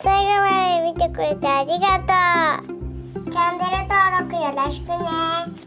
最後まで見てくれてありがとう。チャンネル登録よろしくね。